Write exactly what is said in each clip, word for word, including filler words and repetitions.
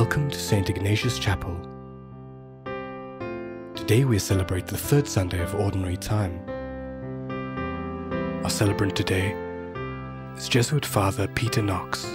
Welcome to Saint Ignatius Chapel. Today we celebrate the third Sunday of Ordinary Time. Our celebrant today is Jesuit Father Peter Knox.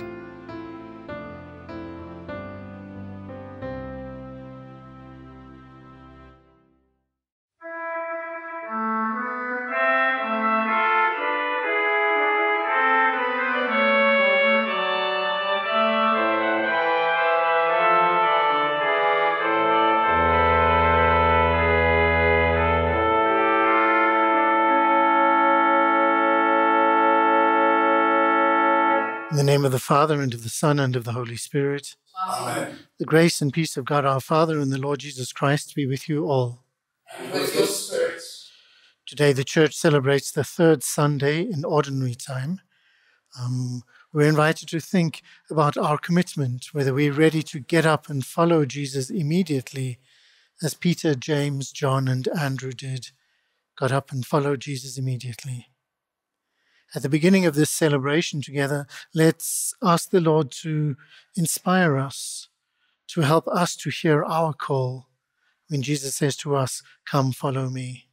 In the name of the Father, and of the Son, and of the Holy Spirit. Amen. The grace and peace of God our Father and the Lord Jesus Christ be with you all. And with your spirit. Today the Church celebrates the third Sunday in Ordinary Time. Um, we're invited to think about our commitment, whether we're ready to get up and follow Jesus immediately, as Peter, James, John, and Andrew did, got up and followed Jesus immediately. At the beginning of this celebration together, let's ask the Lord to inspire us, to help us to hear our call when Jesus says to us, "Come, follow me."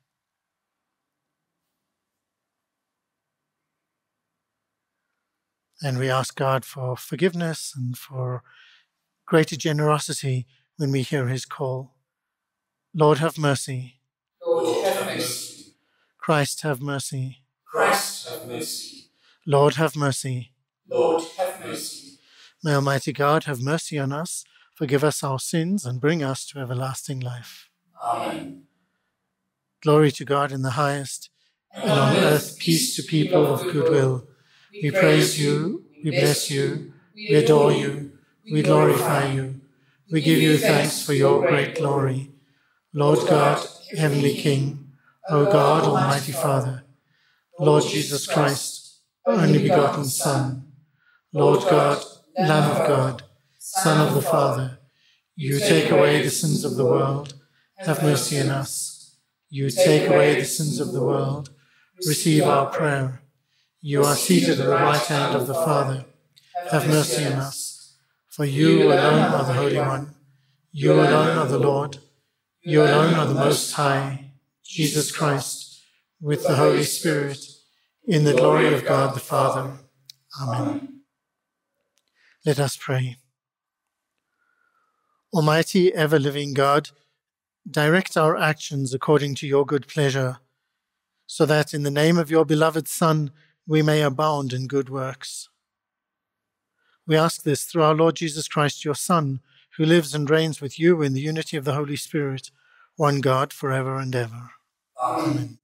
And we ask God for forgiveness and for greater generosity when we hear his call. Lord, have mercy. Lord, have mercy. Christ, have mercy. Christ, have mercy. Lord, have mercy. Lord, have mercy. May Almighty God have mercy on us, forgive us our sins, and bring us to everlasting life. Amen. Glory to God in the highest, and on earth peace to people of good will. We praise you, we bless you, we adore you, we glorify you, we give you thanks for your great glory. Lord God, Heavenly King, O God, Almighty Father, Lord Jesus Christ, only begotten Son, Lord God, Lamb of God, Son of the Father, you take away the sins of the world, have mercy on us. You take away the sins of the world, receive our prayer. You are seated at the right hand of the Father, have mercy on us. For you alone are the Holy One, you alone are the Lord, you alone are the Most High, Jesus Christ, with the Holy Spirit, in the glory of God the Father. Amen. Let us pray. Almighty, ever-living God, direct our actions according to your good pleasure, so that in the name of your beloved Son we may abound in good works. We ask this through our Lord Jesus Christ, your Son, who lives and reigns with you in the unity of the Holy Spirit, one God, forever and ever. Amen.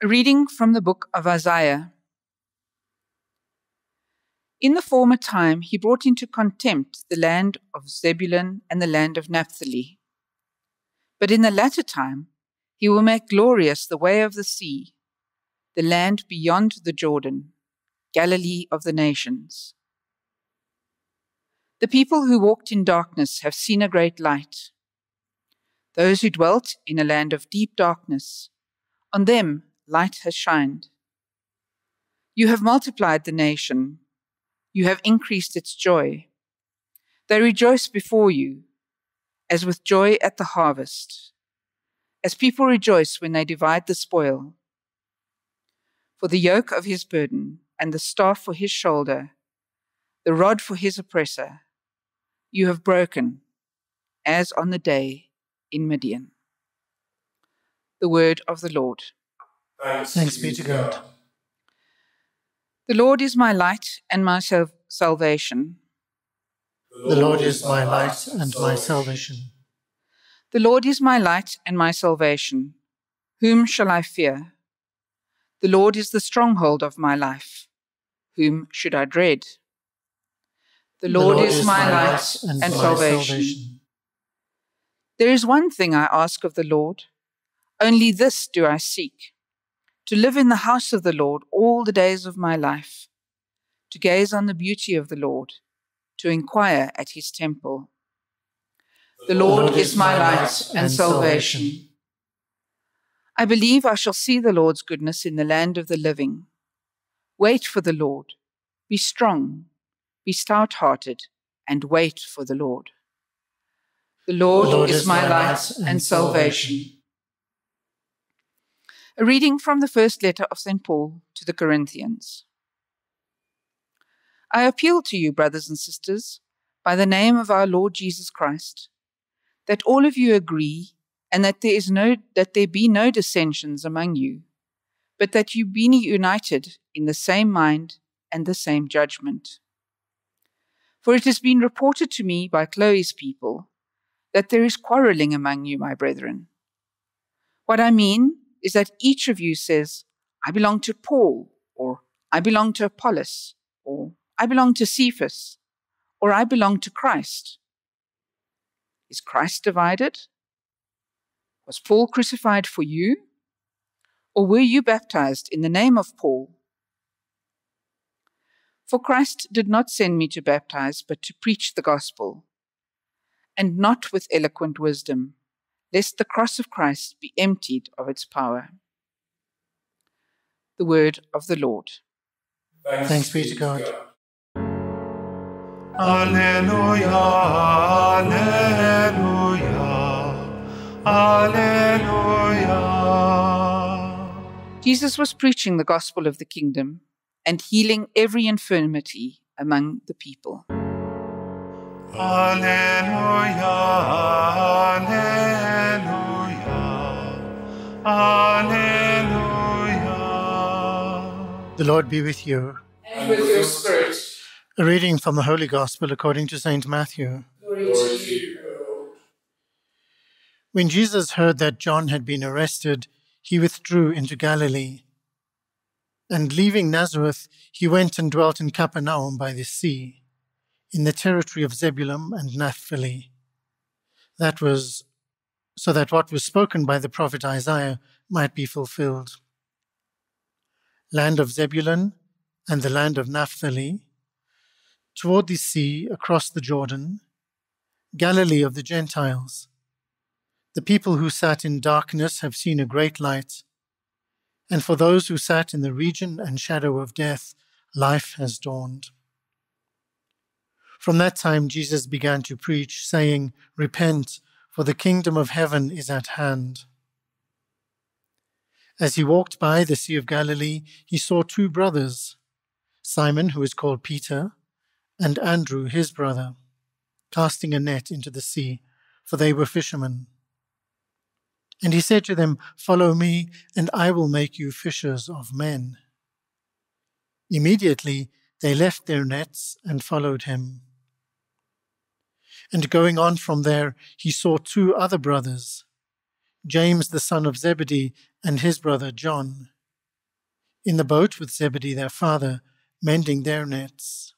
A reading from the book of Isaiah. In the former time, he brought into contempt the land of Zebulun and the land of Naphtali. But in the latter time, he will make glorious the way of the sea, the land beyond the Jordan, Galilee of the nations. The people who walked in darkness have seen a great light. Those who dwelt in a land of deep darkness, on them light has shined. You have multiplied the nation. You have increased its joy. They rejoice before you, as with joy at the harvest, as people rejoice when they divide the spoil. For the yoke of his burden and the staff for his shoulder, the rod for his oppressor, you have broken, as on the day in Midian. The word of the Lord. Thanks, Thanks be to God. The Lord is my light and my sal salvation. The Lord is my light and my salvation. The Lord is my light and my salvation. Whom shall I fear? The Lord is the stronghold of my life. Whom should I dread? The Lord, the Lord is, is my light and, and salvation. salvation. There is one thing I ask of the Lord, only this do I seek, to live in the house of the Lord all the days of my life, to gaze on the beauty of the Lord, to inquire at his temple. The Lord is my light and salvation. I believe I shall see the Lord's goodness in the land of the living. Wait for the Lord. Be strong, be stout-hearted, and wait for the Lord. The Lord, Lord is my light and salvation. A reading from the first letter of Saint Paul to the Corinthians. I appeal to you, brothers and sisters, by the name of our Lord Jesus Christ, that all of you agree, and that there is no that there be no dissensions among you, but that you be united in the same mind and the same judgment. For it has been reported to me by Chloe's people that there is quarreling among you, my brethren. What I mean is that each of you says, I belong to Paul, or I belong to Apollos, or I belong to Cephas, or I belong to Christ. Is Christ divided? Was Paul crucified for you? Or were you baptized in the name of Paul? For Christ did not send me to baptize, but to preach the gospel, and not with eloquent wisdom, lest the cross of Christ be emptied of its power. The word of the Lord. Thanks, Thanks be to God. Alleluia, alleluia, alleluia. Jesus was preaching the gospel of the kingdom and healing every infirmity among the people. Alleluia, alleluia, alleluia. The Lord be with you. And with your spirit. A reading from the Holy Gospel according to Saint Matthew. Glory to you, O Lord. When Jesus heard that John had been arrested, he withdrew into Galilee. And leaving Nazareth, he went and dwelt in Capernaum by the sea, in the territory of Zebulun and Naphtali. That was so that what was spoken by the prophet Isaiah might be fulfilled. Land of Zebulun and the land of Naphtali, toward the sea across the Jordan, Galilee of the Gentiles. The people who sat in darkness have seen a great light. And for those who sat in the region and shadow of death, life has dawned. From that time Jesus began to preach, saying, Repent, for the kingdom of heaven is at hand. As he walked by the Sea of Galilee, he saw two brothers, Simon, who is called Peter, and Andrew, his brother, casting a net into the sea, for they were fishermen. And he said to them, Follow me, and I will make you fishers of men. Immediately they left their nets and followed him. And going on from there, he saw two other brothers, James the son of Zebedee and his brother John, in the boat with Zebedee their father, mending their nets.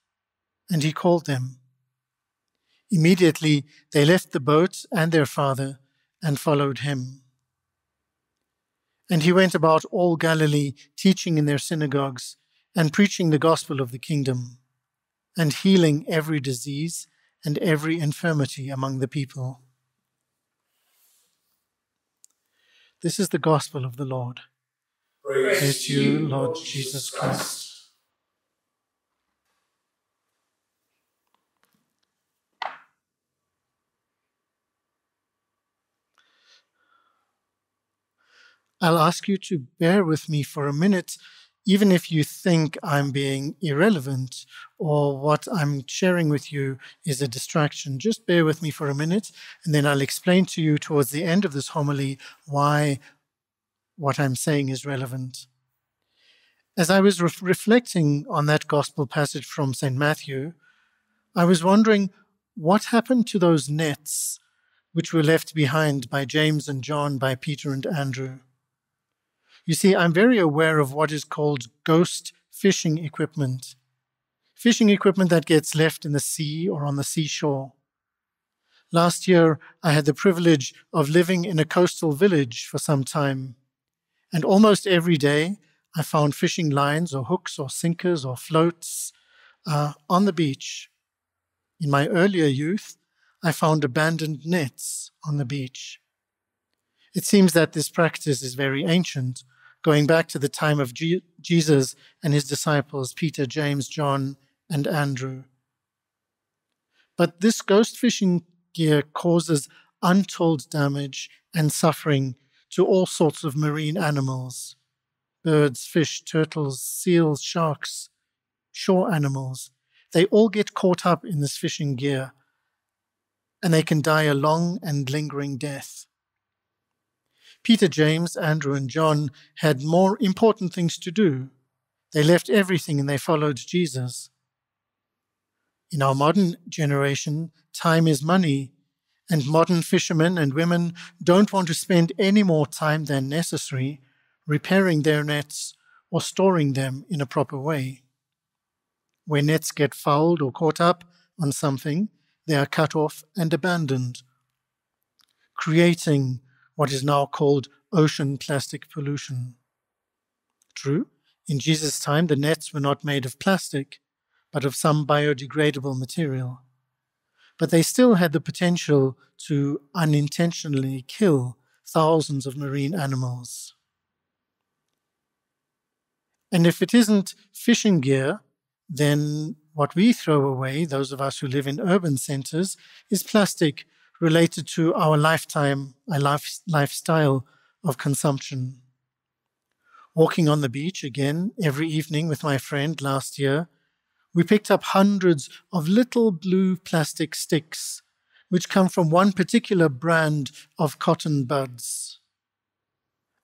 And he called them. Immediately they left the boat and their father and followed him. And he went about all Galilee, teaching in their synagogues, and preaching the gospel of the kingdom, and healing every disease and every infirmity among the people. This is the gospel of the Lord. Praise, Praise to you, Lord Jesus Christ. I'll ask you to bear with me for a minute, even if you think I'm being irrelevant or what I'm sharing with you is a distraction. Just bear with me for a minute, and then I'll explain to you towards the end of this homily why what I'm saying is relevant. As I was re- reflecting on that gospel passage from Saint Matthew, I was wondering what happened to those nets which were left behind by James and John, by Peter and Andrew. You see, I'm very aware of what is called ghost fishing equipment. Fishing equipment that gets left in the sea or on the seashore. Last year, I had the privilege of living in a coastal village for some time, and almost every day I found fishing lines or hooks or sinkers or floats uh, on the beach. In my earlier youth, I found abandoned nets on the beach. It seems that this practice is very ancient, going back to the time of Je- Jesus and his disciples, Peter, James, John, and Andrew. But this ghost fishing gear causes untold damage and suffering to all sorts of marine animals, birds, fish, turtles, seals, sharks, shore animals. They all get caught up in this fishing gear, and they can die a long and lingering death. Peter, James, Andrew, and John had more important things to do. They left everything and they followed Jesus. In our modern generation, time is money, and modern fishermen and women don't want to spend any more time than necessary repairing their nets or storing them in a proper way. Where nets get fouled or caught up on something, they are cut off and abandoned, creating what is now called ocean plastic pollution. True, in Jesus' time, the nets were not made of plastic, but of some biodegradable material. But they still had the potential to unintentionally kill thousands of marine animals. And if it isn't fishing gear, then what we throw away, those of us who live in urban centers, is plastic related to our lifetime, our life, lifestyle of consumption. Walking on the beach again every evening with my friend last year, we picked up hundreds of little blue plastic sticks, which come from one particular brand of cotton buds.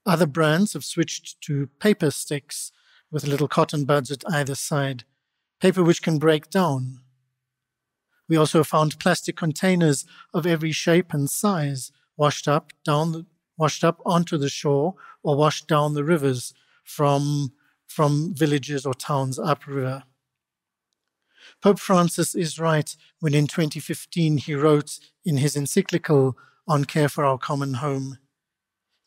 Other brands have switched to paper sticks with little cotton buds at either side, paper which can break down. We also found plastic containers of every shape and size washed up, down the, washed up onto the shore or washed down the rivers from, from villages or towns upriver. Pope Francis is right when in twenty fifteen he wrote in his encyclical on Care for Our Common Home,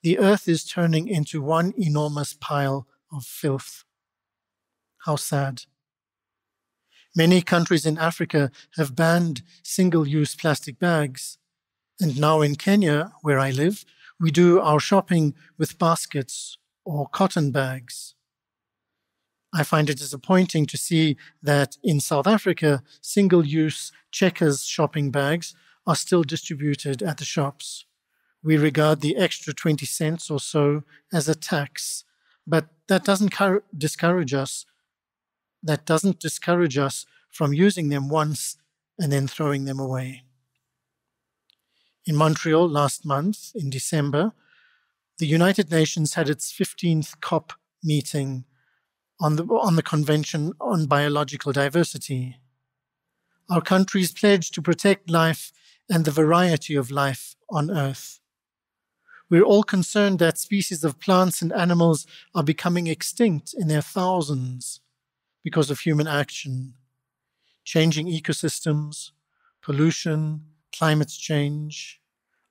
"The earth is turning into one enormous pile of filth." How sad. Many countries in Africa have banned single-use plastic bags. And now in Kenya, where I live, we do our shopping with baskets or cotton bags. I find it disappointing to see that in South Africa, single-use Checkers shopping bags are still distributed at the shops. We regard the extra twenty cents or so as a tax, but that doesn't car- discourage us That doesn't discourage us from using them once and then throwing them away. In Montreal last month, in December, the United Nations had its fifteenth COP meeting on the, on the Convention on Biological Diversity. Our countries pledged to protect life and the variety of life on Earth. We're all concerned that species of plants and animals are becoming extinct in their thousands, because of human action, changing ecosystems, pollution, climate change,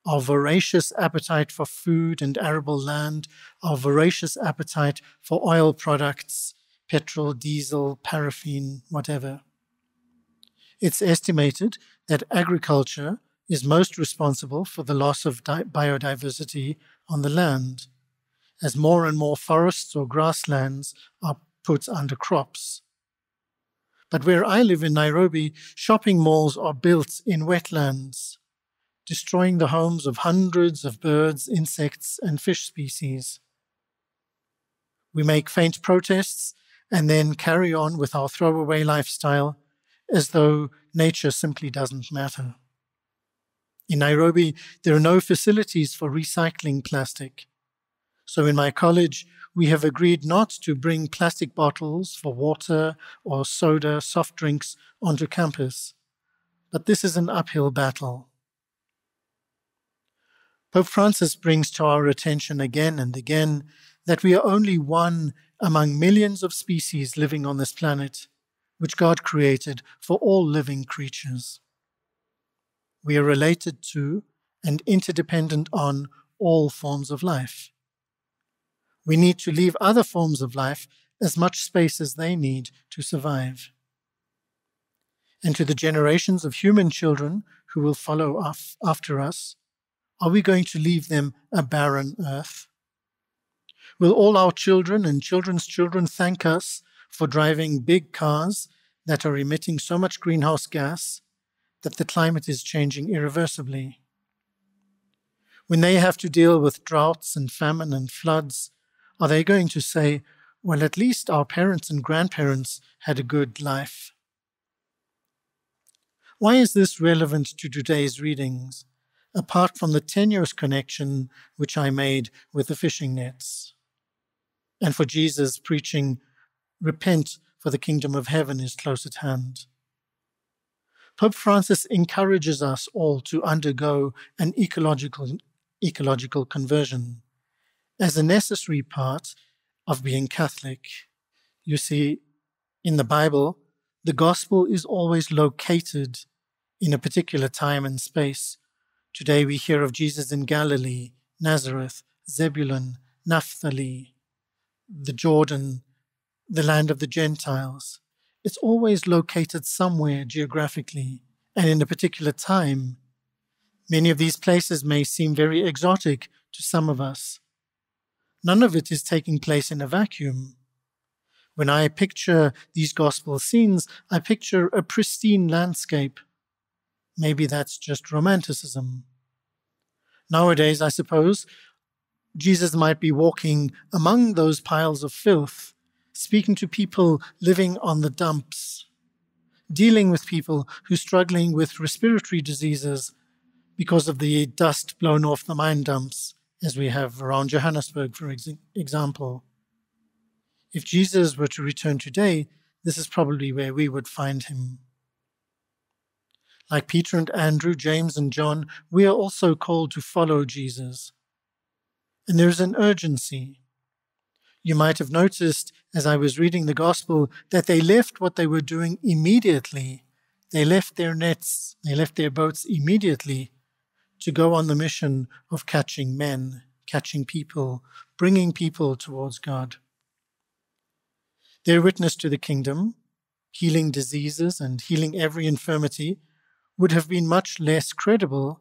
our voracious appetite for food and arable land, our voracious appetite for oil products, petrol, diesel, paraffin, whatever. It's estimated that agriculture is most responsible for the loss of di- biodiversity on the land, as more and more forests or grasslands are put under crops. But where I live in Nairobi, shopping malls are built in wetlands, destroying the homes of hundreds of birds, insects, and fish species. We make faint protests and then carry on with our throwaway lifestyle as though nature simply doesn't matter. In Nairobi, there are no facilities for recycling plastic. So in my college, we have agreed not to bring plastic bottles for water or soda, soft drinks onto campus. But this is an uphill battle. Pope Francis brings to our attention again and again that we are only one among millions of species living on this planet, which God created for all living creatures. We are related to and interdependent on all forms of life. We need to leave other forms of life as much space as they need to survive. And to the generations of human children who will follow off after us? Are we going to leave them a barren earth? Will all our children and children's children thank us for driving big cars that are emitting so much greenhouse gas that the climate is changing irreversibly? When they have to deal with droughts and famine and floods, are they going to say, well, at least our parents and grandparents had a good life? Why is this relevant to today's readings, apart from the tenuous connection which I made with the fishing nets? And for Jesus preaching, repent, for the kingdom of heaven is close at hand. Pope Francis encourages us all to undergo an ecological, ecological conversion as a necessary part of being Catholic. You see, in the Bible, the gospel is always located in a particular time and space. Today we hear of Jesus in Galilee, Nazareth, Zebulun, Naphtali, the Jordan, the land of the Gentiles. It's always located somewhere geographically and in a particular time. Many of these places may seem very exotic to some of us. None of it is taking place in a vacuum. When I picture these gospel scenes, I picture a pristine landscape. Maybe that's just romanticism. Nowadays, I suppose, Jesus might be walking among those piles of filth, speaking to people living on the dumps, dealing with people who are struggling with respiratory diseases because of the dust blown off the mine dumps, as we have around Johannesburg, for ex example. If Jesus were to return today, this is probably where we would find him. Like Peter and Andrew, James and John, we are also called to follow Jesus. And there is an urgency. You might have noticed as I was reading the gospel that they left what they were doing immediately. They left their nets, they left their boats immediately to go on the mission of catching men, catching people, bringing people towards God. Their witness to the kingdom, healing diseases and healing every infirmity, would have been much less credible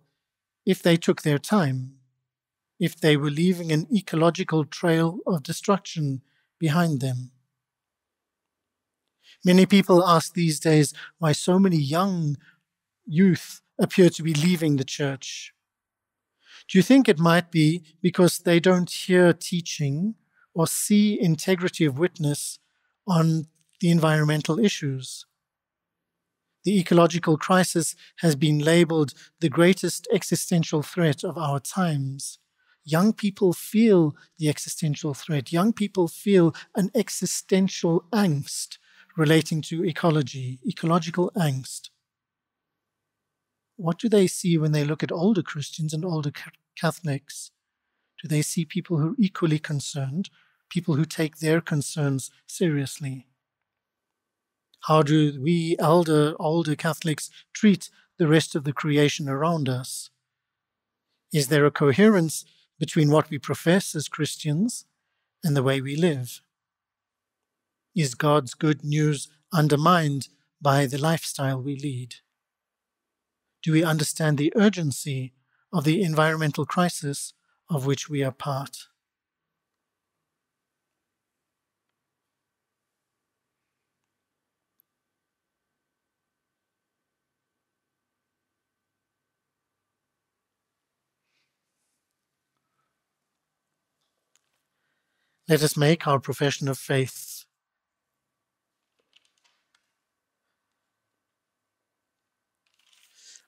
if they took their time, if they were leaving an ecological trail of destruction behind them. Many people ask these days why so many young youth appear to be leaving the church. Do you think it might be because they don't hear teaching or see integrity of witness on the environmental issues? The ecological crisis has been labeled the greatest existential threat of our times. Young people feel the existential threat. Young people feel an existential angst relating to ecology, ecological angst. What do they see when they look at older Christians and older Catholics? Do they see people who are equally concerned, people who take their concerns seriously? How do we elder, older Catholics treat the rest of the creation around us? Is there a coherence between what we profess as Christians and the way we live? Is God's good news undermined by the lifestyle we lead? Do we understand the urgency of the environmental crisis of which we are part? Let us make our profession of faith.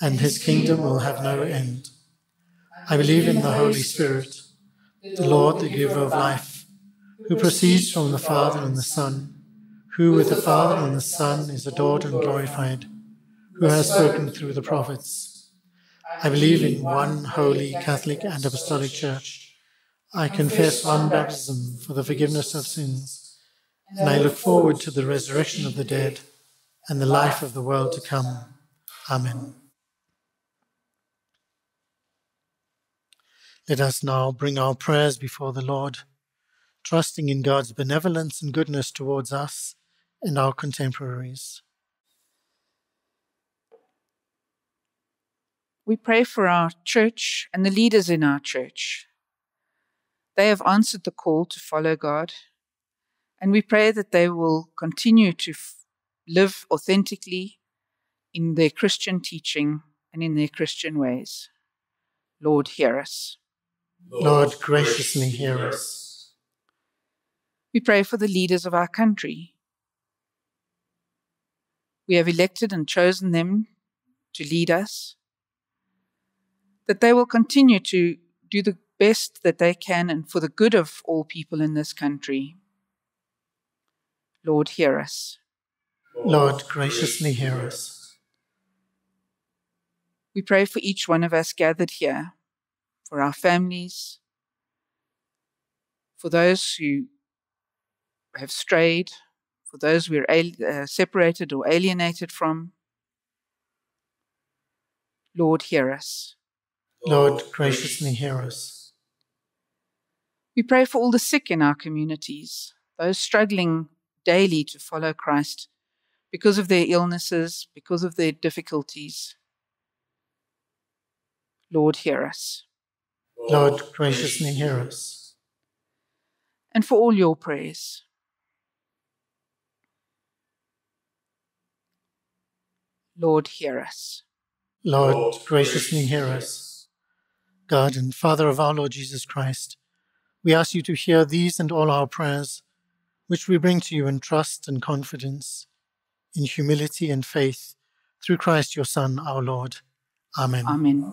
and his kingdom will have no end. I believe in the Holy Spirit, the Lord, the giver of life, who proceeds from the Father and the Son, who with the Father and the Son is adored and glorified, who has spoken through the prophets. I believe in one holy, Catholic and Apostolic Church. I confess one baptism for the forgiveness of sins, and I look forward to the resurrection of the dead and the life of the world to come. Amen. Let us now bring our prayers before the Lord, trusting in God's benevolence and goodness towards us and our contemporaries. We pray for our church and the leaders in our church. They have answered the call to follow God, and we pray that they will continue to f- live authentically in their Christian teaching and in their Christian ways. Lord, hear us. Lord, graciously hear us. We pray for the leaders of our country. We have elected and chosen them to lead us, that they will continue to do the best that they can and for the good of all people in this country. Lord, hear us. Lord, graciously hear us. We pray for each one of us gathered here, for our families, for those who have strayed, for those we are al- uh, separated or alienated from. Lord, hear us. Lord, graciously hear us. We pray for all the sick in our communities, those struggling daily to follow Christ because of their illnesses, because of their difficulties. Lord, hear us. Lord, graciously hear us. And for all your prayers. Lord, hear us. Lord, graciously hear us. God and Father of our Lord Jesus Christ, we ask you to hear these and all our prayers, which we bring to you in trust and confidence, in humility and faith, through Christ your Son, our Lord. Amen. Amen.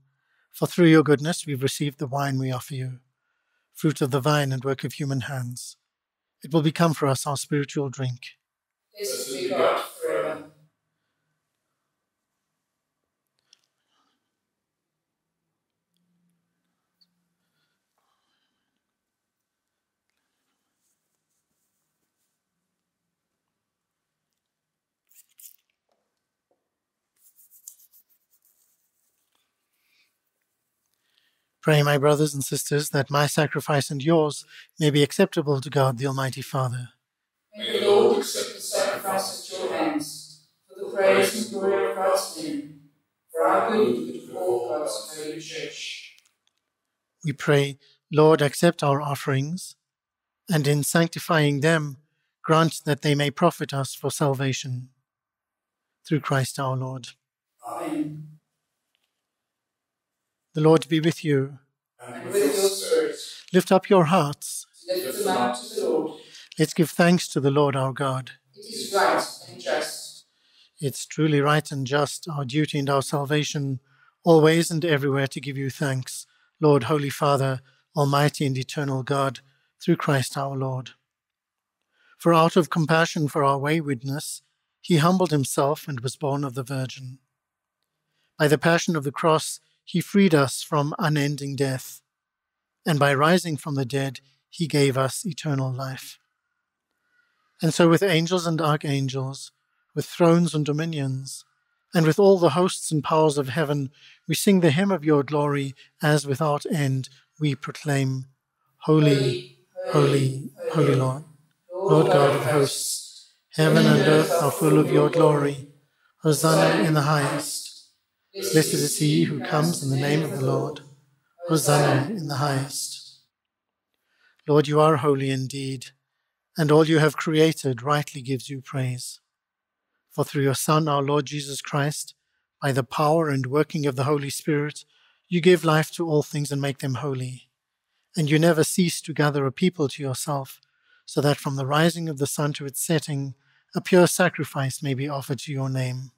for through your goodness we've received the wine we offer you, fruit of the vine and work of human hands. It will become for us our spiritual drink. Blessed be God forever. Pray, my brothers and sisters, that my sacrifice and yours may be acceptable to God, the Almighty Father. May the Lord accept the sacrifice at your hands, for the praise and glory of God's name, for our good and good of all God's holy church. We pray, Lord, accept our offerings, and in sanctifying them, grant that they may profit us for salvation. Through Christ our Lord. Amen. The Lord be with you. And with your spirit. Lift up your hearts. Lift them up to the Lord. Let's give thanks to the Lord our God. It is right and just. It's truly right and just, our duty and our salvation, always and everywhere to give you thanks, Lord, Holy Father, Almighty and eternal God, through Christ our Lord. For out of compassion for our waywardness, he humbled himself and was born of the Virgin. By the passion of the cross, he freed us from unending death, and by rising from the dead, he gave us eternal life. And so with angels and archangels, with thrones and dominions, and with all the hosts and powers of heaven, we sing the hymn of your glory, as without end we proclaim, Holy, holy, holy Lord, Lord God of hosts, heaven and earth are full of your glory. Hosanna in the highest. Blessed is he who comes in the name of the Lord. Hosanna in the highest. Lord, you are holy indeed, and all you have created rightly gives you praise. For through your Son, our Lord Jesus Christ, by the power and working of the Holy Spirit, you give life to all things and make them holy. And you never cease to gather a people to yourself, so that from the rising of the sun to its setting, a pure sacrifice may be offered to your name.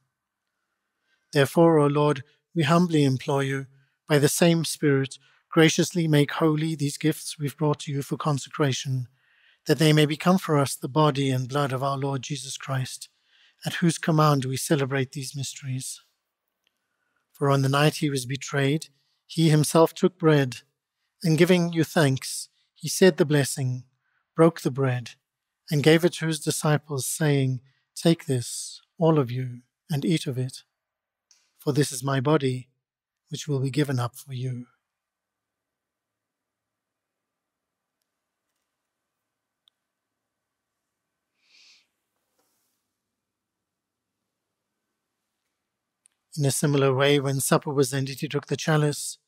Therefore, O Lord, we humbly implore you, by the same Spirit, graciously make holy these gifts we've brought to you for consecration, that they may become for us the body and blood of our Lord Jesus Christ, at whose command we celebrate these mysteries. For on the night he was betrayed, he himself took bread, and giving you thanks, he said the blessing, broke the bread, and gave it to his disciples, saying, Take this, all of you, and eat of it, for this is my body, which will be given up for you. In a similar way, when supper was ended, he took the chalice,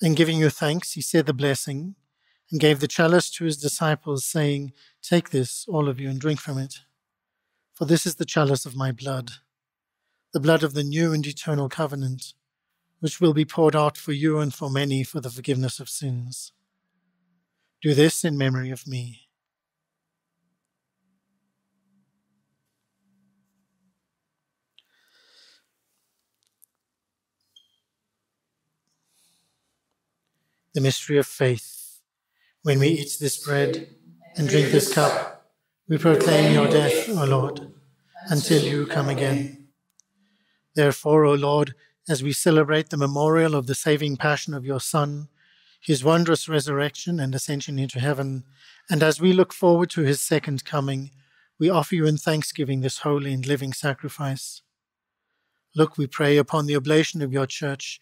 and giving you thanks, he said the blessing, and gave the chalice to his disciples, saying, Take this, all of you, and drink from it. For this is the chalice of my blood, the blood of the new and eternal covenant, which will be poured out for you and for many for the forgiveness of sins. Do this in memory of me. The mystery of faith. When we eat this bread and drink this cup, we proclaim your death, O Lord, until you come again. Therefore, O Lord, as we celebrate the memorial of the saving passion of your Son, his wondrous resurrection and ascension into heaven, and as we look forward to his second coming, we offer you in thanksgiving this holy and living sacrifice. Look, we pray, upon the oblation of your Church,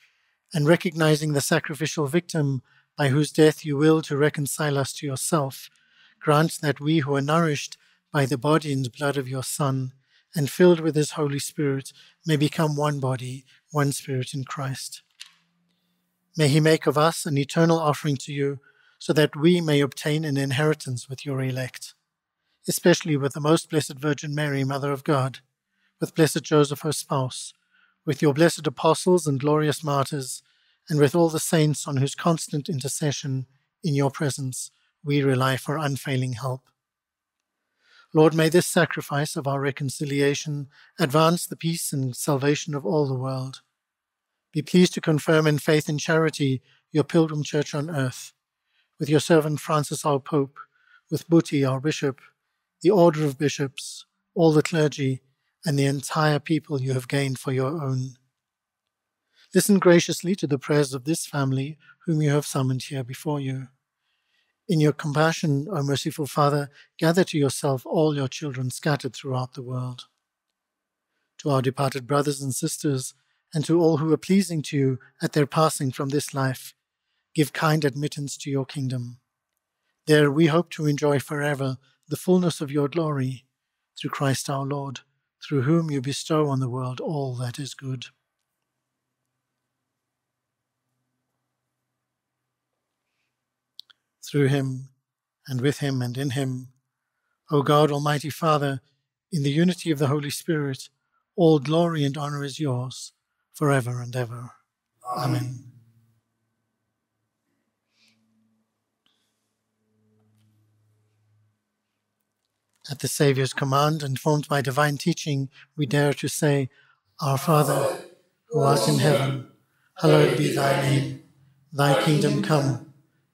and recognizing the sacrificial victim by whose death you will to reconcile us to yourself, grant that we who are nourished by the body and blood of your Son and filled with his Holy Spirit may become one body, one spirit in Christ. May he make of us an eternal offering to you so that we may obtain an inheritance with your elect, especially with the most blessed Virgin Mary, Mother of God, with blessed Joseph, her spouse, with your blessed apostles and glorious martyrs, and with all the saints on whose constant intercession in your presence we rely for unfailing help. Lord, may this sacrifice of our reconciliation advance the peace and salvation of all the world. Be pleased to confirm in faith and charity your pilgrim Church on earth, with your servant Francis our Pope, with Buti our Bishop, the Order of Bishops, all the clergy, and the entire people you have gained for your own. Listen graciously to the prayers of this family whom you have summoned here before you. In your compassion, O merciful Father, gather to yourself all your children scattered throughout the world. To our departed brothers and sisters, and to all who are pleasing to you at their passing from this life, give kind admittance to your kingdom. There we hope to enjoy forever the fullness of your glory, through Christ our Lord, through whom you bestow on the world all that is good. Through him, and with him, and in him, O God, Almighty Father, in the unity of the Holy Spirit, all glory and honor is yours, forever and ever. Amen. Amen. At the Saviour's command, and formed by divine teaching, we dare to say, Our Father, who art in heaven, hallowed be thy name. Thy kingdom come,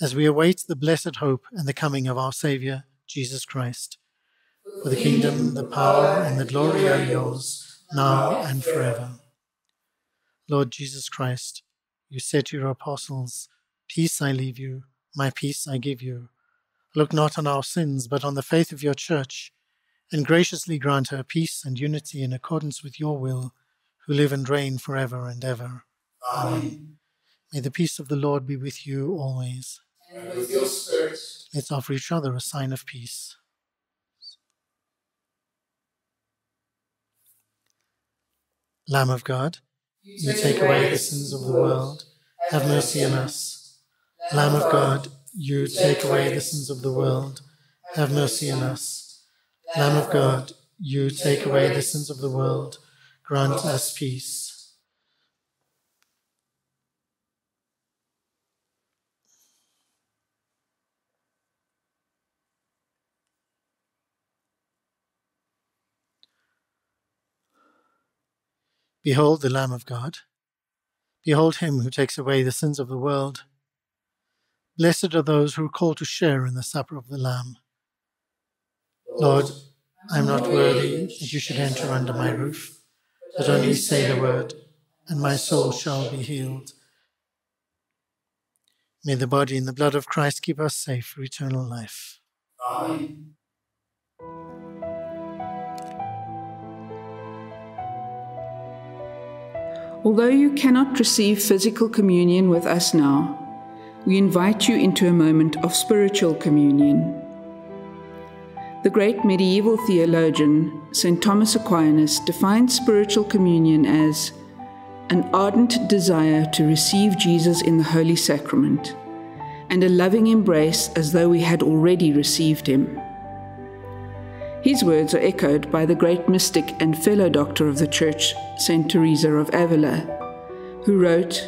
as we await the blessed hope and the coming of our Saviour, Jesus Christ. For the kingdom, the power, and the glory are yours, now and forever. Lord Jesus Christ, you said to your apostles, "Peace I leave you, my peace I give you. Look not on our sins, but on the faith of your church, and graciously grant her peace and unity in accordance with your will, who live and reign forever and ever." Amen. May the peace of the Lord be with you always. And with your spirit. Let's offer each other a sign of peace. Lamb of God, you take away the sins of the world, have mercy on us. Lamb of God, you take away the sins of the world, have mercy on us. Lamb of God, you take away the sins of the world, grant us peace. Behold the Lamb of God. Behold him who takes away the sins of the world. Blessed are those who are called to share in the supper of the Lamb. Lord, I am not worthy that you should enter under my roof, but only say the word, and my soul shall be healed. May the body and the blood of Christ keep us safe for eternal life. Amen. Although you cannot receive physical communion with us now, we invite you into a moment of spiritual communion. The great medieval theologian, Saint Thomas Aquinas, defined spiritual communion as an ardent desire to receive Jesus in the Holy Sacrament, and a loving embrace as though we had already received him. His words are echoed by the great mystic and fellow doctor of the Church, Saint Teresa of Avila, who wrote,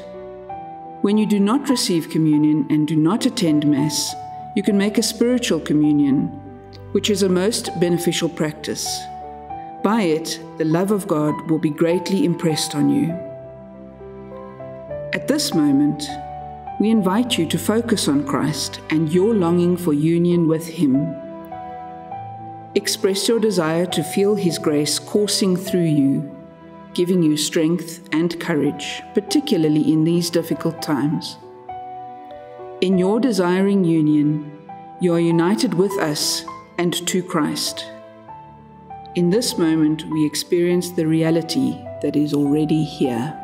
"When you do not receive communion and do not attend Mass, you can make a spiritual communion, which is a most beneficial practice. By it, the love of God will be greatly impressed on you." At this moment, we invite you to focus on Christ and your longing for union with him. Express your desire to feel his grace coursing through you, giving you strength and courage, particularly in these difficult times. In your desiring union, you are united with us and to Christ. In this moment, we experience the reality that is already here.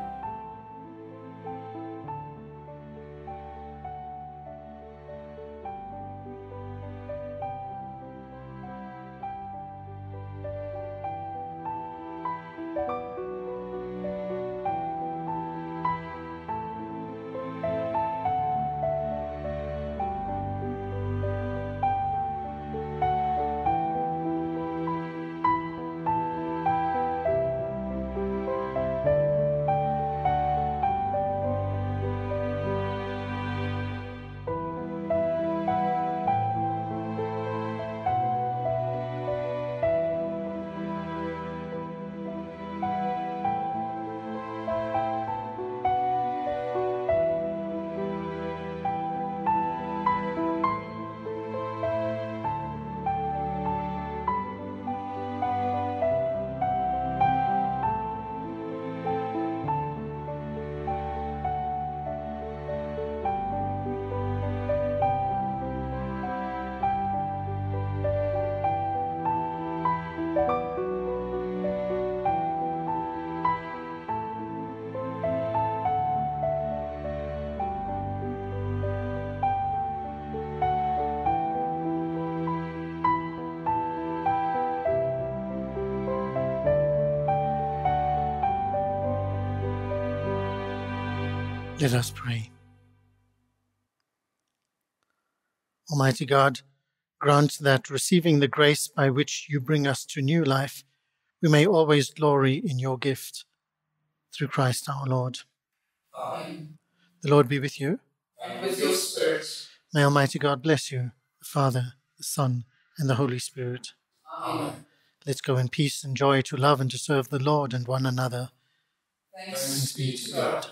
Let us pray. Almighty God, Grant that, receiving the grace by which you bring us to new life, we may always glory in your gift. Through Christ our Lord. Amen. The Lord be with you. And with your spirit. May Almighty God bless you, the Father, the Son, and the Holy Spirit. Amen. Let's go in peace and joy to love and to serve the Lord and one another. Thanks, Thanks be to God.